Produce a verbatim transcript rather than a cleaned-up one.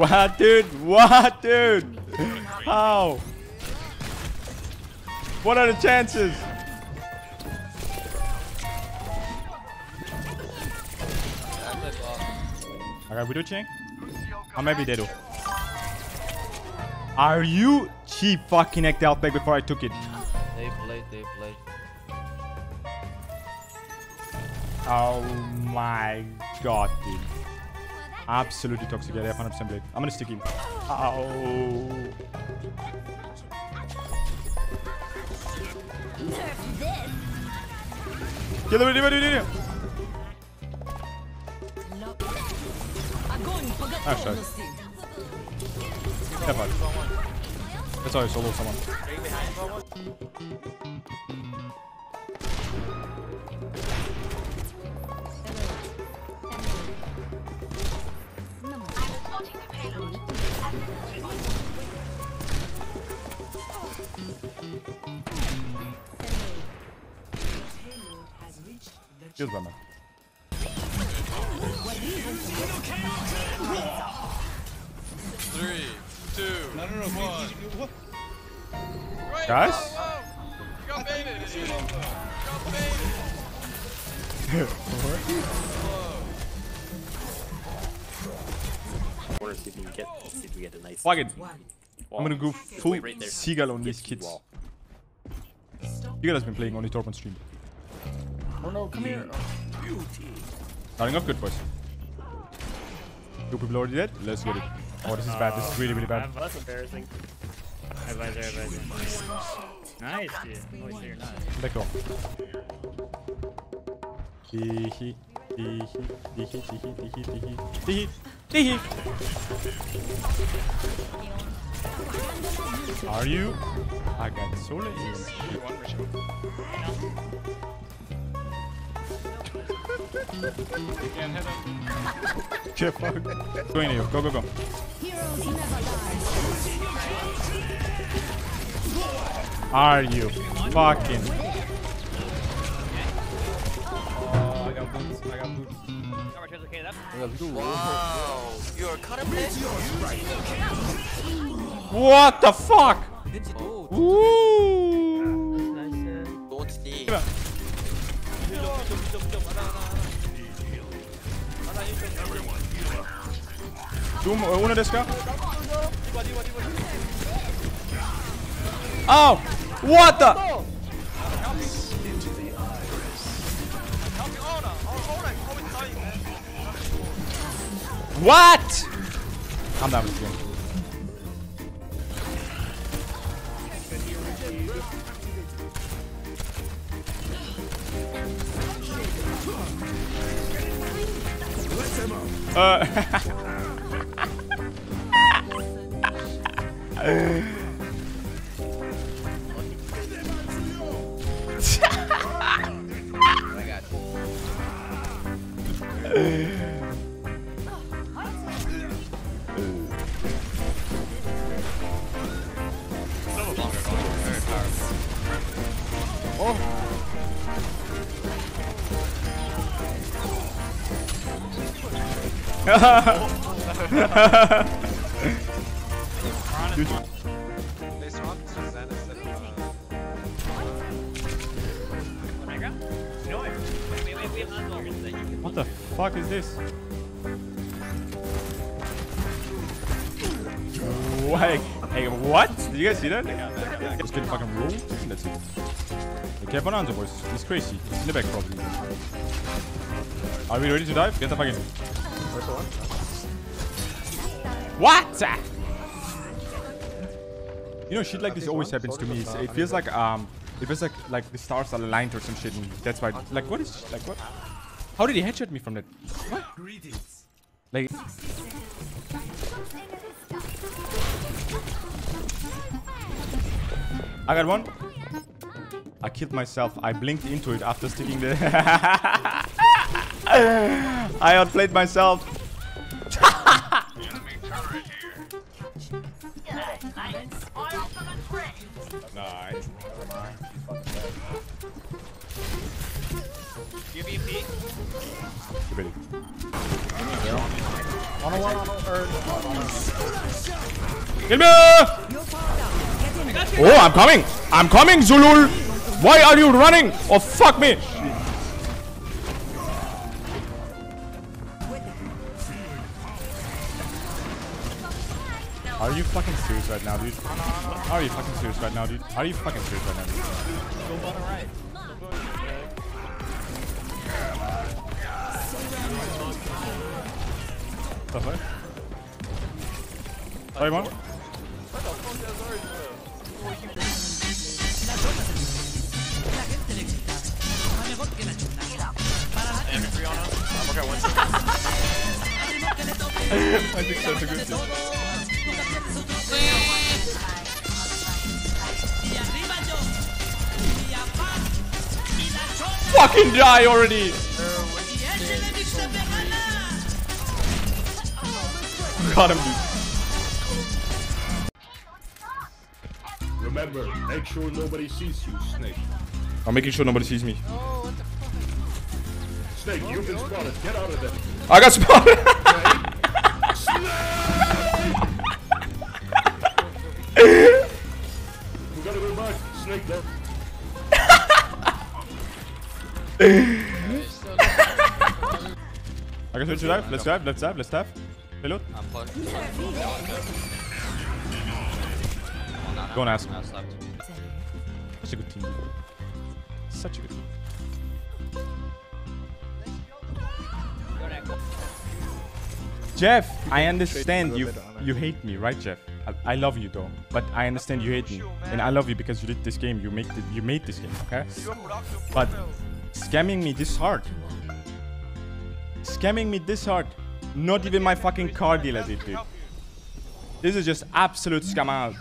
What, dude? What, dude? How? What are the chances? Alright, we do ching? Or maybe they do. Are you cheap fucking egged out back before I took it? They played, they played. Oh my god, dude. Absolutely toxic. Yeah, one hundred percent blade. I'm gonna stick him. Oh. Kill him, kill him, kill Ah, shit. Step out. That's how you solo someone. Here's one man. Three, two, no, no, no, one. What? Wait, guys? Oh, oh. You got baited. You got baited. Or see if we can get, see if we get a nice. Fuck it. I'm gonna go full right Seagull on these kids. Seagull has been playing on the Torpon stream. Oh no, come here. Starting up good, boys. Two people already dead. Let's get it. Oh, this is bad. This is really, really bad. That's embarrassing. I buy there, I buy there. Nice, dude. Oh, so you're not. Let's go. Teehee, teehee, teehee, teehee, teehee, teehee, teehee, teehee. Are you? I got so late. You can't hit him. Jeff, fuck. Going to you. Go, go, go. Are you fucking? Oh, I got boots. I got boots. Wow. You're cut up this? What the fuck? Woo. Don't stay. Doom, uno desu ka? Oh! What the? What? I'm done with you. Uh, oh. What the fuck is this? Like, hey, what? Did you guys see that? Let's get a fucking roll. That's it. Okay, Bonanza boys. It's crazy. It's in the back probably. Are we ready to dive? Get the fucking. What? You know, shit like this always happens to me. It's, it feels like um, it feels like like the stars are aligned or some shit, and that's why. Like, what is like what? How did he headshot me from that? What? Like. I got one. I killed myself. I blinked into it after sticking the. I outplayed myself. Nice. Give me a peek. On a one, on a third. Kill me! Oh, I'm coming! I'm coming, Zulul! Why are you running? Oh, fuck me! Are you fucking serious right now, dude? Are you fucking serious right now, dude? Are you fucking serious right now, dude? Go bottom right. That's right. Sorry, man. I think that's a good thing. Fucking die already! Got him, dude. Remember, make sure nobody sees you, Snake. I'm making sure nobody sees me. Oh, what the fuck? Snake, you've been spotted. Get out of there. I got spotted! Snake! We gotta go back. Snake, though. I can switch to dive. Let's dive, let's dive, let's dive. Hello? I'm plugged. Go and ask. Such a good team. Such a good team. Jeff, I understand you you hate me, right, Jeff? I, I love you though, but I understand you hate me. And I love you because you did this game, you make the, you made this game, okay? But scamming me this hard. Scamming me this hard. Not even my fucking car dealer did, dude. This is just absolute scam out.